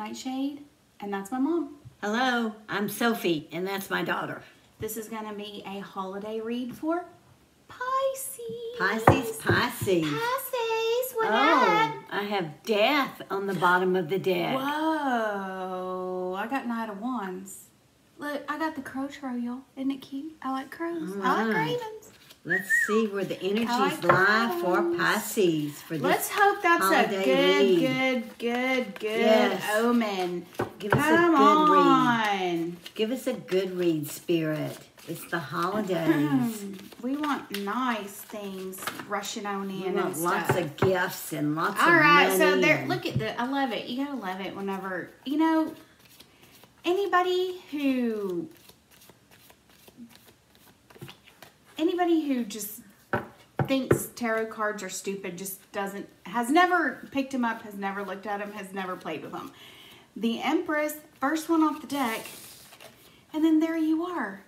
I'm Nightshade, and that's my mom. Hello, I'm Sophie, and that's my daughter. This is going to be a holiday read for Pisces. Pisces, what up? I have death on the bottom of the deck. Whoa, I got Knight of Wands. Look, I got the crow trail, y'all. Isn't it cute? I like crows. Right. I like ravens. Let's see where the energies lie for Pisces for this. Let's hope that's a good omen. Give us a good read. Give us a good read, Spirit. It's the holidays. We want nice things rushing on in. We want lots of gifts and lots of money. So there. Look at the. I love it. You gotta love it whenever you know. Anybody who just thinks tarot cards are stupid just doesn't, has never picked them up, has never looked at them, has never played with them. The Empress, first one off the deck, and then there you are.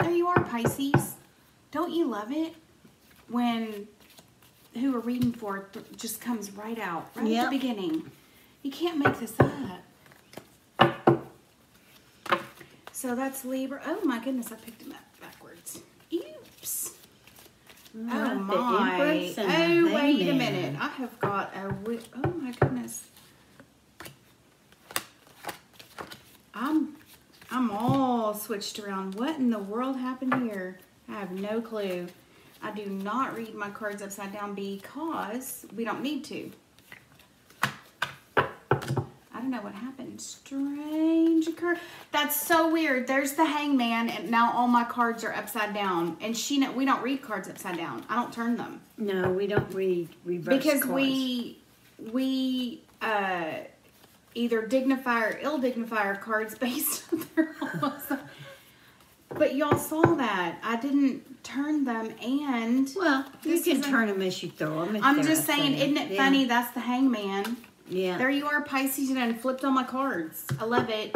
There you are, Pisces. Don't you love it when who we're reading for just comes right out, right at the beginning? You can't make this up. So that's Libra. Oh my goodness, I picked him up backwards. Oops. Oh my. Oh, wait a minute. I have got a, oh my goodness. I'm all switched around. What in the world happened here? I have no clue. I do not read my cards upside down because we don't need to. I don't know what happened. Strange occur. That's so weird. There's the Hangman, and now all my cards are upside down. And we don't read cards upside down. I don't turn them. No, we don't read reverse cards. Because we either dignify or ill-dignify our cards based on their own. But y'all saw that. I didn't turn them, and well, you can turn them as you throw them. I'm just saying, isn't it funny? That's the Hangman. Yeah. There you are, Pisces, and I flipped all my cards. I love it.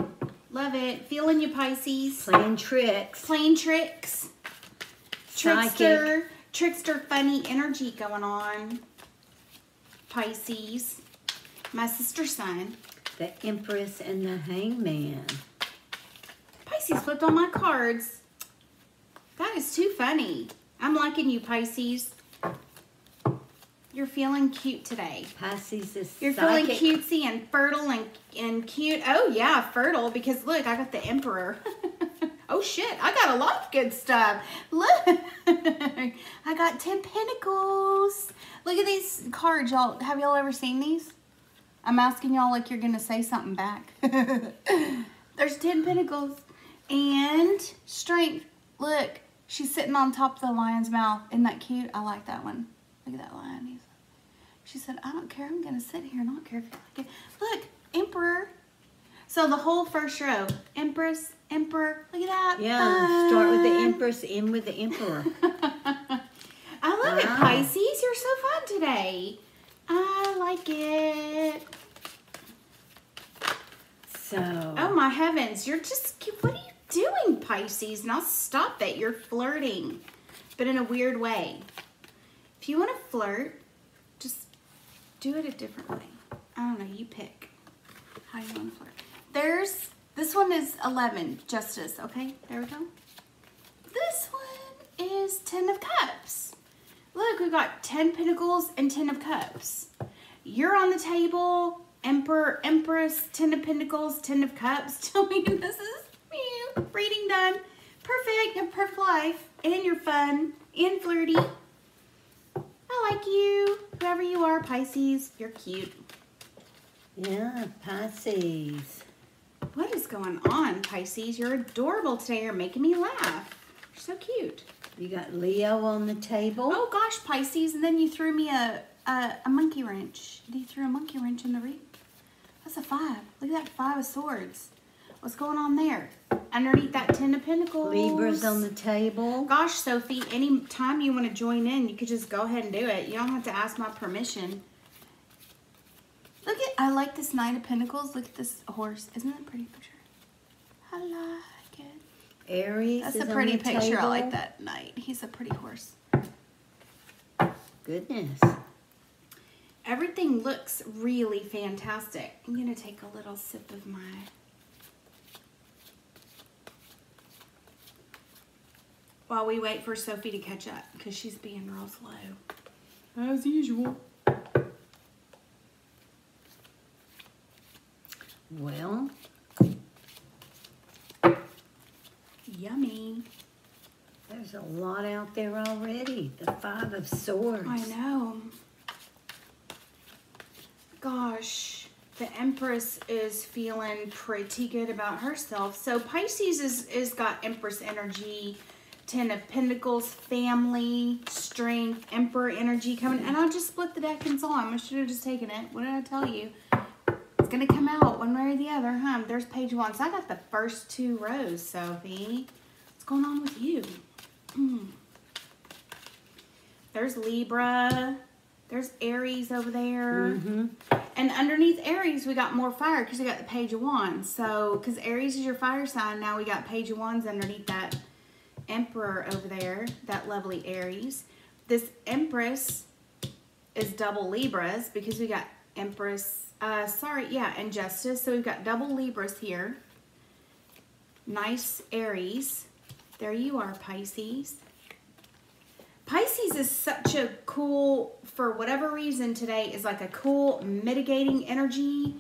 Love it. Feeling you, Pisces. Playing tricks. Playing tricks. Psychic. Trickster. Trickster funny energy going on. Pisces. My sister's sign. The Empress and the Hangman. Pisces flipped all my cards. That is too funny. I'm liking you, Pisces. You're feeling cute today. Pisces is you're psychic. Feeling cutesy and fertile and cute. Oh, yeah, fertile, because look, I got the Emperor. Oh, shit, I got a lot of good stuff. Look, I got 10 Pentacles. Look at these cards, y'all. Have y'all ever seen these? I'm asking y'all like you're going to say something back. There's 10 Pentacles and Strength. Look, she's sitting on top of the lion's mouth. Isn't that cute? I like that one. Look at that lion. She said, I don't care. I'm going to sit here and I don't care if you like it. Look, Emperor. So the whole first row, Empress, Emperor. Look at that. Yeah, fun. Start with the Empress, end with the Emperor. I love it, Pisces. You're so fun today. I like it. So. Oh, my heavens. You're just, what are you doing, Pisces? Now stop it. You're flirting, but in a weird way. If you want to flirt, just do it a different way. I don't know, you pick how you want to flirt. There's, this one is 11, Justice, okay? There we go. This one is 10 of Cups. Look, we've got 10 Pentacles and 10 of Cups. You're on the table, Emperor, Empress, 10 of Pentacles, 10 of Cups. Tell me this is me, reading done. Perfect, a perfect life, and you're fun, and flirty. I like you. Whoever you are, Pisces, you're cute. Yeah, Pisces. What is going on, Pisces? You're adorable today. You're making me laugh. You're so cute. You got Leo on the table. Oh, gosh, Pisces. And then you threw me a monkey wrench. You threw a monkey wrench in the read. That's a 5. Look at that 5 of Swords. What's going on there? Underneath that 10 of Pentacles. Libra's on the table. Gosh, Sophie, any time you want to join in, you could just go ahead and do it. You don't have to ask my permission. Look at, I like this Knight of Pentacles. Look at this horse. Isn't that a pretty picture? I like it. Aries is on the table. That's a pretty picture. I like that knight. He's a pretty horse. Goodness. Everything looks really fantastic. I'm gonna take a little sip of my while we wait for Sophie to catch up because she's being real slow, as usual. Well, yummy. There's a lot out there already. The 5 of Swords. I know. Gosh, the Empress is feeling pretty good about herself. So Pisces is got Empress energy, 10 of Pentacles, family, strength, Emperor energy coming. And I just split the deck and saw him. I should have just taken it. What did I tell you? It's going to come out one way or the other, huh? There's page 1. So I got the first 2 rows, Sophie. What's going on with you? There's Libra. There's Aries over there. And underneath Aries, we got more fire because we got the page 1. So, because Aries is your fire sign, now we got page 1s underneath that Emperor over there, that lovely Aries. This Empress is double Libras because we got Empress, and Justice. So we've got double Libras here. Nice Aries. There you are, Pisces. Pisces is such a cool, for whatever reason today, is like a cool mitigating energy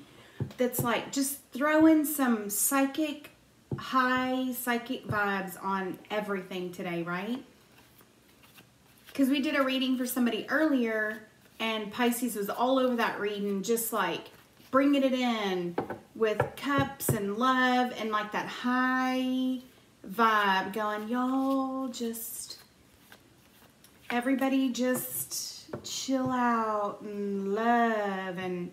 that's like just throwing some psychic, high psychic vibes on everything today, right? Because we did a reading for somebody earlier and Pisces was all over that reading, just like bringing it in with cups and love and like that high vibe going, y'all just... Everybody just chill out and love and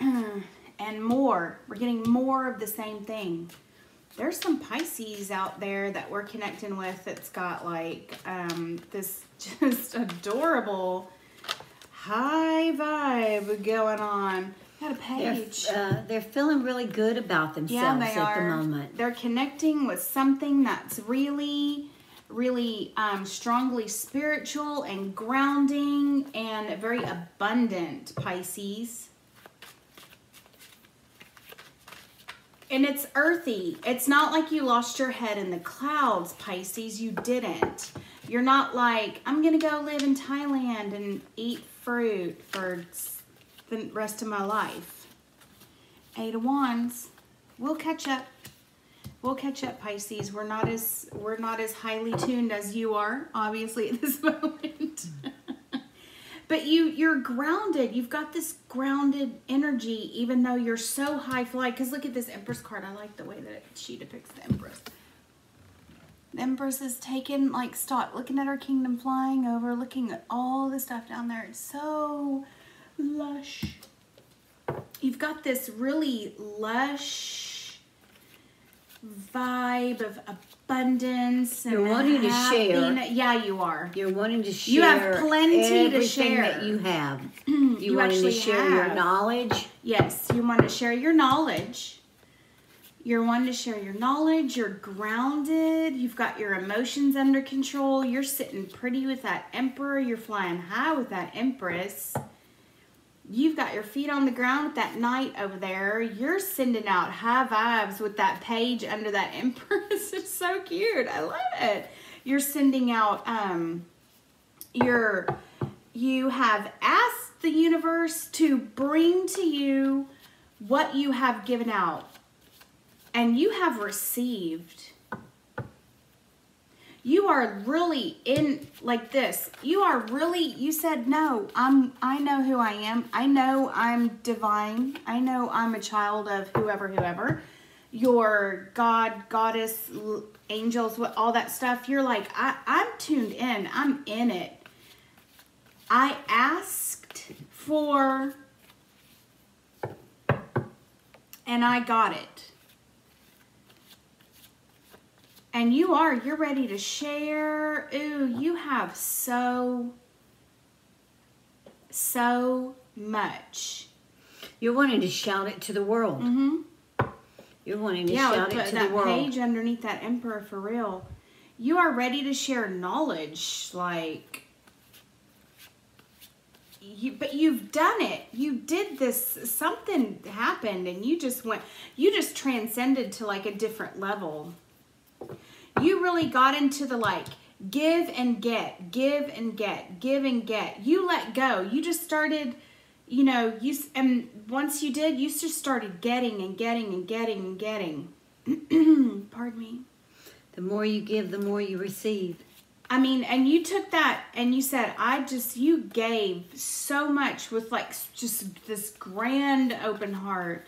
and more. We're getting more of the same thing. There's some Pisces out there that we're connecting with that's got like this just adorable high vibe going on. Got a page. They're feeling really good about themselves at the moment. They're connecting with something that's really, really strongly spiritual and grounding and very abundant, Pisces. And it's earthy. It's not like you lost your head in the clouds, Pisces. You didn't. You're not like, I'm going to go live in Thailand and eat fruit for the rest of my life. 8 of Wands. We'll catch up. We'll catch up, Pisces. We're not as highly tuned as you are, obviously, at this moment. But you're grounded. You've got this grounded energy, even though you're so high fly. Because look at this Empress card. I like the way that she depicts the Empress. The Empress is taking, like, stop, looking at her kingdom flying over, looking at all the stuff down there. It's so lush. You've got this really lush vibe of abundance and you're wanting to share. Yeah, you are. You're wanting to share. You have plenty to share. That you have. You want to share your knowledge. Yes, you want to share your knowledge. You're wanting to share your knowledge. You're grounded. You've got your emotions under control. You're sitting pretty with that Emperor. You're flying high with that Empress. You've got your feet on the ground with that Knight over there. You're sending out high vibes with that page under that Empress. It's so cute. I love it. You're sending out, you have asked the universe to bring to you what you have given out. And you have received. You are really in like this. You are really, you said, no, I know who I am. I know I'm divine. I know I'm a child of whoever, your God, goddess, angels, all that stuff. You're like, I'm tuned in. I'm in it. I asked for, and I got it. And you're ready to share. Ooh, you have so much. You're wanting to shout it to the world. You're wanting to shout it to the world. Yeah, that page underneath that Emperor for real. You are ready to share knowledge. Like, but you've done it. You did this, something happened and you just went, you just transcended to like a different level. You really got into the like, give and get, give and get, give and get. You let go. You just started, you know, and once you did, you just started getting and getting and getting and getting. Pardon me. The more you give, the more you receive. I mean, and you took that and you said, you gave so much with like just this grand open heart.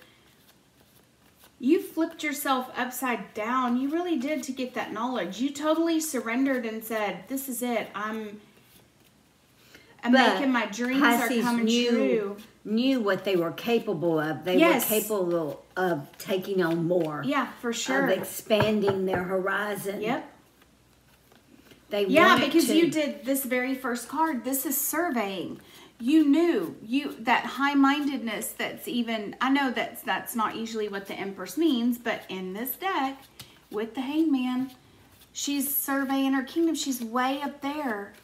You flipped yourself upside down. You really did to get that knowledge. You totally surrendered and said, this is it. I'm making my dreams Pisces are coming true. Knew what they were capable of. They yes. were capable of taking on more. Yeah, for sure. Of expanding their horizon. Yep. They yeah, because you did this very first card. This is surveying. You knew that high-mindedness. That's even I know that's not usually what the Empress means, but in this deck with the Hangman, she's surveying her kingdom. She's way up there,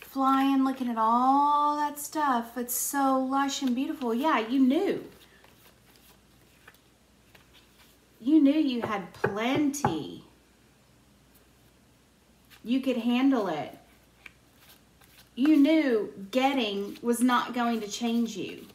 flying, looking at all that stuff. It's so lush and beautiful. Yeah, you knew. You knew you had plenty. You could handle it. You knew getting was not going to change you.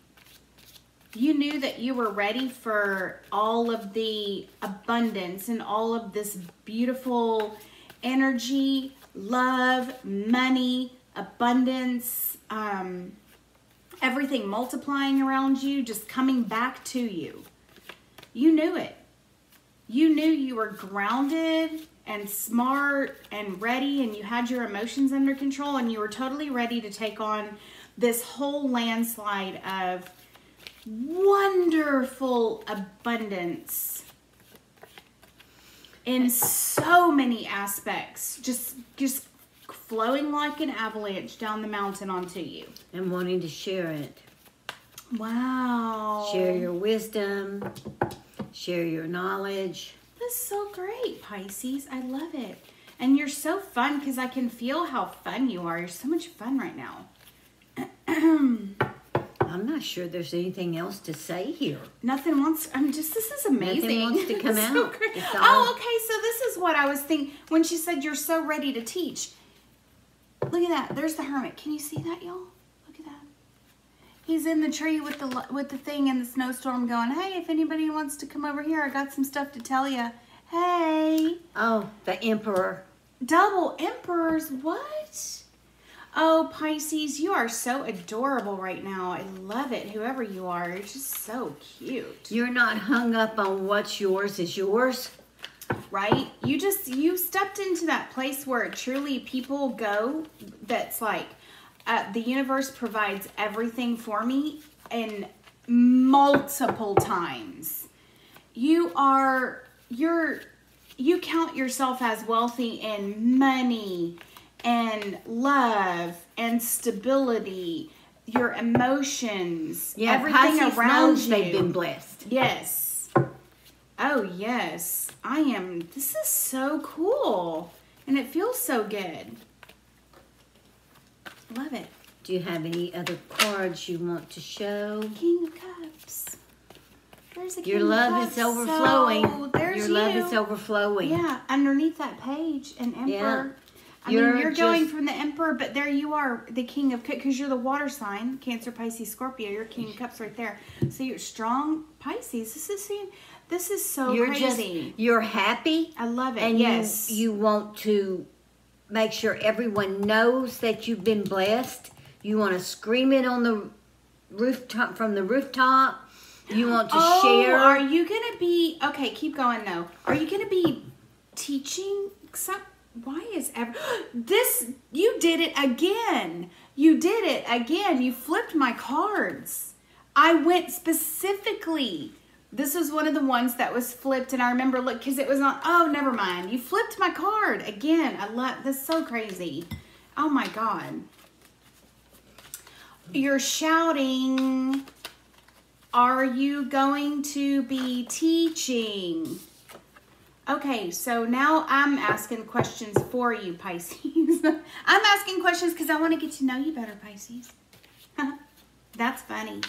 You knew that you were ready for all of the abundance and all of this beautiful energy, love, money, abundance, everything multiplying around you, just coming back to you. You knew it. You knew you were grounded and smart and ready, and you had your emotions under control, and you were totally ready to take on this whole landslide of wonderful abundance in so many aspects, just flowing like an avalanche down the mountain onto you. And wanting to share it. Wow. Share your wisdom, share your knowledge. This is so great, Pisces. I love it. And you're so fun because I can feel how fun you are. You're so much fun right now. I'm not sure there's anything else to say here. Nothing wants, I'm just, this is amazing. Nothing wants to come out. So great. Oh, okay, so this is what I was thinking when she said you're so ready to teach. Look at that. There's the hermit. Can you see that, y'all? Look at that. He's in the tree with the thing in the snowstorm going, hey, if anybody wants to come over here, I got some stuff to tell you. Hey. Oh, the Emperor. Double Emperors. What? Oh, Pisces, you are so adorable right now. I love it. Whoever you are, you're just so cute. You're not hung up on what's yours is yours. Right? You stepped into that place where truly people go that's like, the universe provides everything for me in multiple times. You count yourself as wealthy in money and love and stability, your emotions, everything Pisces around knows you. They've been blessed. Yes. Oh yes, I am. This is so cool and it feels so good. Love it. Do you have any other cards you want to show? King of Cups. There's a King of Cups. Your love is overflowing. So there's your love is overflowing. Yeah, underneath that page, an Emperor. Yeah. I mean, you're going from the Emperor, but there you are, the King of Cups, because you're the water sign, Cancer, Pisces, Scorpio. You're King of Cups right there. So you're strong, Pisces. This is so crazy. You're happy. I love it. And yes, you want to. Make sure everyone knows that you've been blessed. You want to scream it on the rooftop, from the rooftop. You want to share. Are you going to be, okay, keep going though. Are you going to be teaching? Why is this, you did it again. You did it again. You flipped my cards. I went specifically. This was one of the ones that was flipped, and I remember, look, because it was on, oh, never mind. You flipped my card again. I love, that's so crazy. Oh, my God. You're shouting, are you going to be teaching? Okay, so now I'm asking questions for you, Pisces. I'm asking questions because I want to get to know you better, Pisces. That's funny.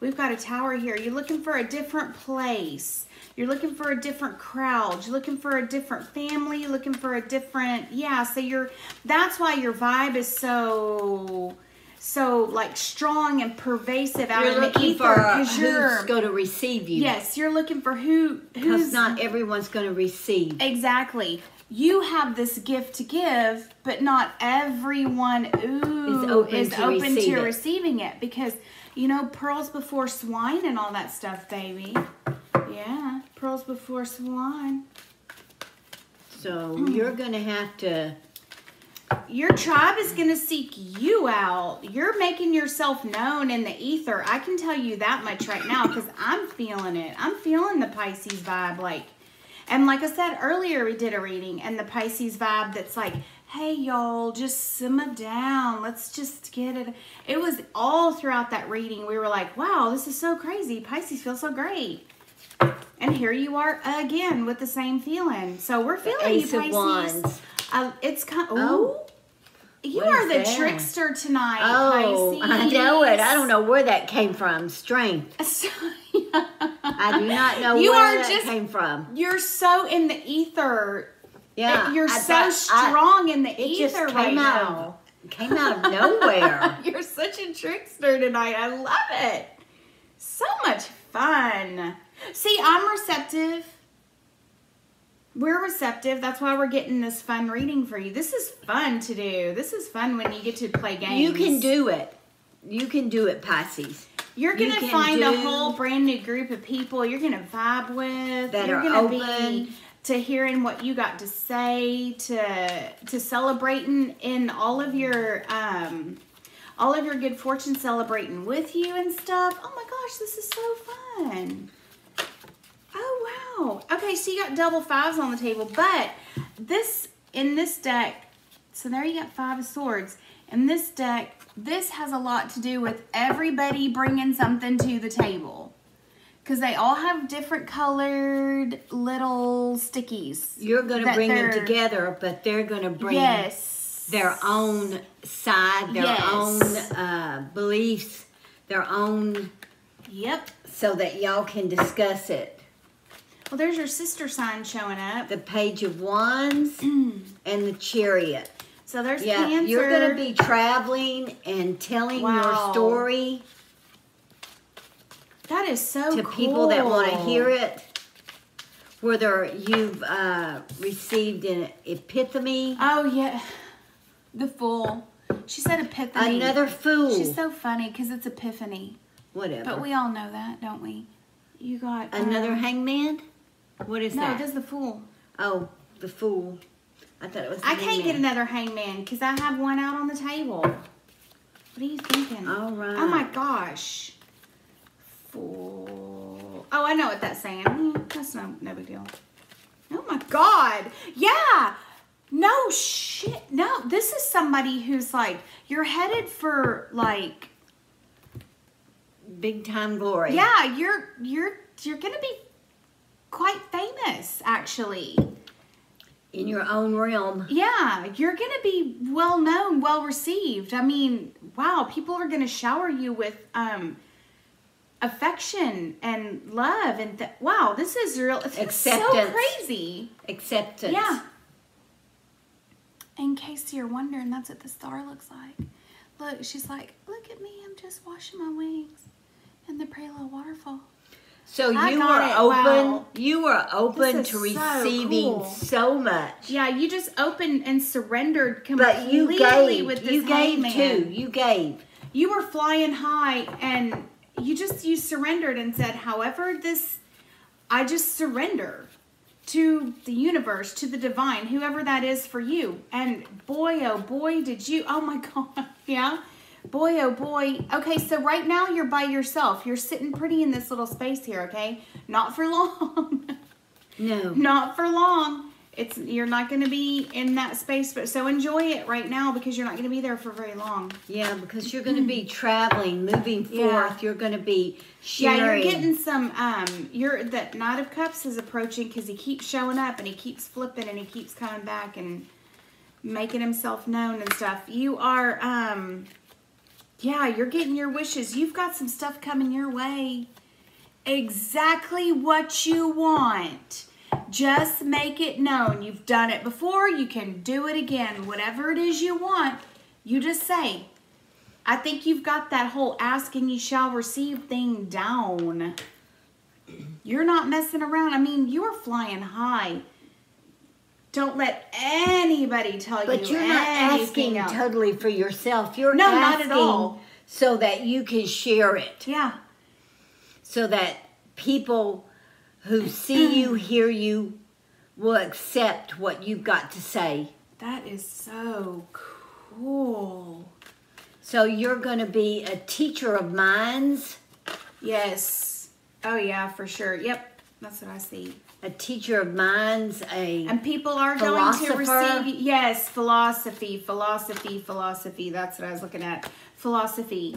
We've got a tower here. You're looking for a different place. You're looking for a different crowd. You're looking for a different family. You're looking for a different, yeah. So you're, that's why your vibe is so like strong and pervasive out in the ether. Because you're going to receive you. Yes, you're looking for who's not everyone's going to receive. Exactly. You have this gift to give, but not everyone is open to receiving it because, you know, pearls before swine and all that stuff, baby. Yeah, pearls before swine. So you're going to have to... Your tribe is going to seek you out. You're making yourself known in the ether. I can tell you that much right now because I'm feeling it. I'm feeling the Pisces vibe, like... And like I said earlier, we did a reading and the Pisces vibe that's like, hey, y'all, just simmer down. Let's just get it. It was all throughout that reading. We were like, wow, this is so crazy. Pisces feels so great. And here you are again with the same feeling. So we're feeling you, Pisces. It's kind of... Oh. You are the trickster tonight, Pisces. Oh, I know it. I don't know where that came from. Strength. I do not know where that came from. You're so in the ether. Yeah. You're so strong in the ether right now. It came out of nowhere. You're such a trickster tonight. I love it. So much fun. See, I'm receptive. We're receptive. That's why we're getting this fun reading for you. This is fun to do. This is fun when you get to play games. You can do it. You can do it, Pisces. You're going to find a whole brand new group of people you're going to vibe with. That are open to hearing what you got to say, to celebrating in all of your good fortune, celebrating with you and stuff. Oh my gosh, this is so fun. Oh, wow. Okay, so you got double fives on the table, but this, in this deck, so there you got five of swords. In this deck, this has a lot to do with everybody bringing something to the table because they all have different colored little stickies. You're going to bring them together, but they're going to bring their own side, their own beliefs, their own... Yep. So that y'all can discuss it. Well, there's your sister sign showing up. The Page of Wands and the Chariot. So there's Cancer. You're going to be traveling and telling your story. That is so cool. To people that want to hear it. Whether you've received an epiphany. Oh, yeah. The Fool. She said epiphany. Another fool. She's so funny because it's epiphany. Whatever. But we all know that, don't we? You got... Another hangman? What is that? No, it is the Fool. Oh, the Fool. I thought it was the hangman. I can't get another hangman because I have one out on the table. What are you thinking? All right. Oh, my gosh. Fool. Oh, I know what that's saying. That's no big deal. Oh, my God. Yeah. No shit. No, this is somebody who's like, you're headed for, like... Big time glory. Yeah, you're gonna be quite famous actually. In your own realm. Yeah, you're gonna be well known, well received. I mean, wow, people are gonna shower you with affection and love and wow, this is real. It's so crazy. Acceptance. Yeah. In case you're wondering, that's what the star looks like. Look, she's like, look at me. I'm just washing my wings. And the pretty little waterfall. So you are open. Wow. You are open to receiving so much. Yeah, you just opened and surrendered completely. But you gave. With this you gave too. You gave. You were flying high, and you surrendered and said, "However, I just surrender to the universe, to the divine, whoever that is for you." And boy, oh boy, did you! Oh my God, yeah. Boy, oh boy. Okay, so right now you're by yourself. You're sitting pretty in this little space here, okay? Not for long. No. Not for long. You're not going to be in that space, but so enjoy it right now because you're not going to be there for very long. Yeah, because you're going to be traveling, moving forth. You're going to be sharing. Yeah, you're getting some, that Knight of Cups is approaching because he keeps showing up and he keeps flipping and he keeps coming back and making himself known and stuff. You are, Yeah, you're getting your wishes. You've got some stuff coming your way. Exactly what you want. Just make it known. You've done it before. You can do it again. Whatever it is you want, you just say. I think you've got that whole ask and you shall receive thing down. You're not messing around. I mean, you're flying high. Don't let anybody tell you. But you're not asking totally for yourself. You're no, not at all. So that you can share it. Yeah. So that people who see you, hear you, will accept what you've got to say. That is so cool. So you're going to be a teacher of minds. Yes. Oh yeah, for sure. Yep. That's what I see. A teacher of minds, and people are going to receive, yes, philosophy. That's what I was looking at. Philosophy.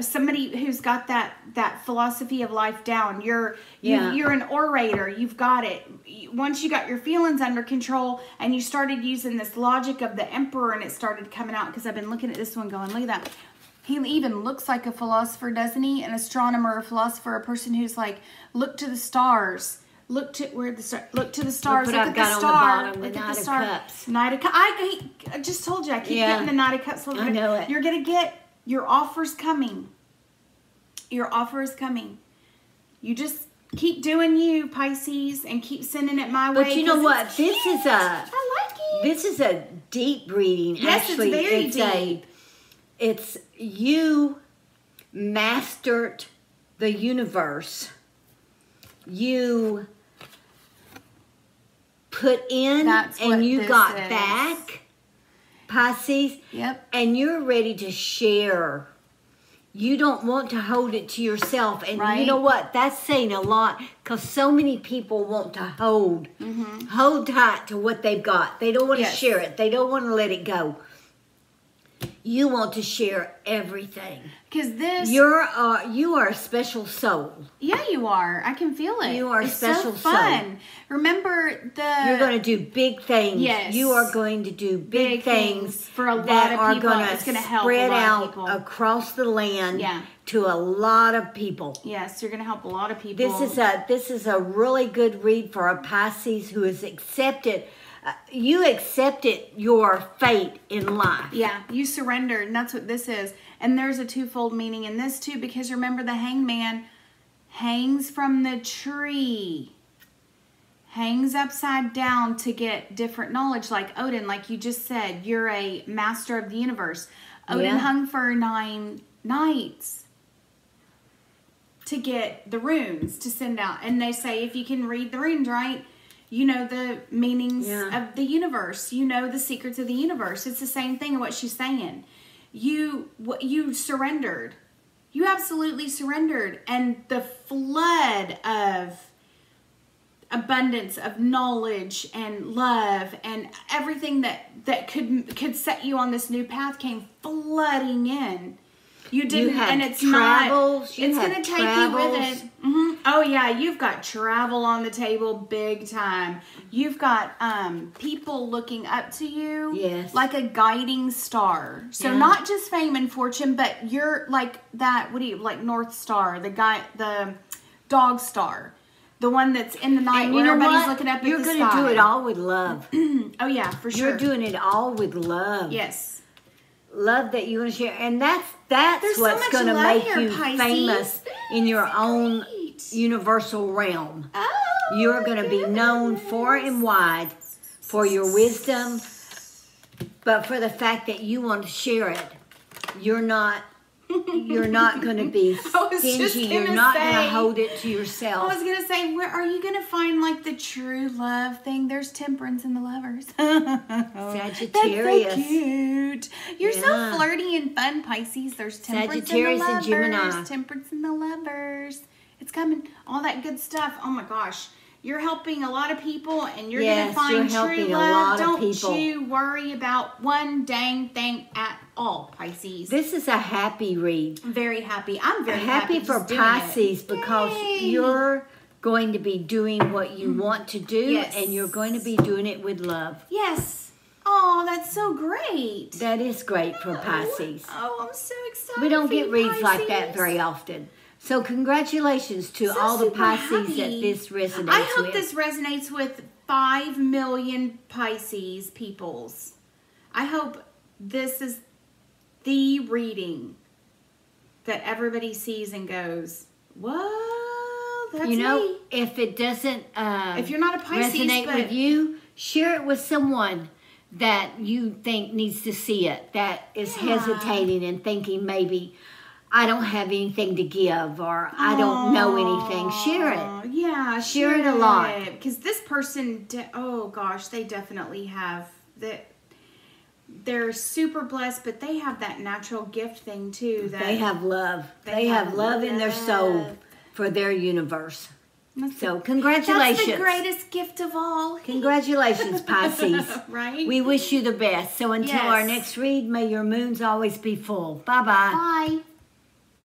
Somebody who's got that philosophy of life down. You're an orator. You've got it. Once you got your feelings under control and you started using this logic of the emperor, and it started coming out, because I've been looking at this one going, look at that. He even looks like a philosopher, doesn't he? An astronomer, a philosopher, a person who's like, look to the stars. Look to the stars. Look at the star. Look at the star. Knight of Cups. I just told you. I keep getting the Knight of Cups. I know it. You're gonna get your offers coming. Your offer is coming. You just keep doing you, Pisces, and keep sending it my way. But you know what? This is I like it. This is a deep reading. Yes, actually, it's very deep. It's you mastered the universe. You put in and you got back, Pisces. Yep. And you're ready to share. You don't want to hold it to yourself. And right. You know what? That's saying a lot, because so many people want to hold tight to what they've got. They don't want to share it. They don't want to let it go. You want to share everything. Because you are a special soul. Yeah, you are. I can feel it. You are a special soul. It's so fun. Remember you're going to do big things. Yes. You are going to do big things for a lot of people. It's going to help spread out across the land to a lot of people. Yes, you're going to help a lot of people. This is a really good read for a Pisces who has accepted. You accepted your fate in life. Yeah, you surrendered, and that's what this is. And there's a twofold meaning in this too, because remember, the hangman hangs from the tree, hangs upside down to get different knowledge, like Odin, like you just said. You're a master of the universe. Odin hung for 9 nights to get the runes to send out. And they say if you can read the runes right, you know the meanings of the universe. You know the secrets of the universe. It's the same thing of what she's saying. You surrendered. You absolutely surrendered. And the flood of abundance of knowledge and love and everything that could set you on this new path came flooding in. You didn't, and it's travels. It's going to take you with it. Oh yeah, you've got travel on the table big time. You've got people looking up to you, like a guiding star. So not just fame and fortune, but you're like that. What do you like? North Star, the dog star, the one that's in the night. And you know everybody's looking up at the sky. You're going to do it all with love. Oh yeah, for sure. You're doing it all with love. Yes. Love that you want to share, and that's what's going to make you famous in your own universal realm. Oh, you're going to be known far and wide for your wisdom, but for the fact that you want to share it. You're not going to be stingy. You're not going to hold it to yourself. I was going to say, where are you going to find like the true love thing? There's temperance in the lovers. Sagittarius. That's so cute. You're so flirty and fun, Pisces. There's temperance in the lovers. Sagittarius and Gemini. Temperance in the lovers. It's coming. All that good stuff. Oh my gosh. You're helping a lot of people, and you're going to find true love. Don't you worry about one dang thing at all, Pisces. This is a happy read. Very happy. I'm very happy for Pisces because you're going to be doing what you want to do, and you're going to be doing it with love. Yes. Oh, that's so great. That is great for Pisces. Oh, I'm so excited. We don't get reads like that very often. So congratulations to all the Pisces that this resonates with. I hope this resonates with 5 million Pisces peoples. I hope this is the reading that everybody sees and goes, whoa, that's me. You know, if it doesn't if you're not a Pisces, resonate with you, share it with someone that you think needs to see it, that is hesitating and thinking maybe, I don't have anything to give, or I don't know anything. Share it. Yeah, share it a lot. Because this person, oh gosh, they definitely have that. They're super blessed, but they have that natural gift thing too. That they have love. They have love in their soul for their universe. So congratulations. That's the greatest gift of all. Congratulations, Pisces. Right? We wish you the best. So until our next read, may your moons always be full. Bye-bye. Bye.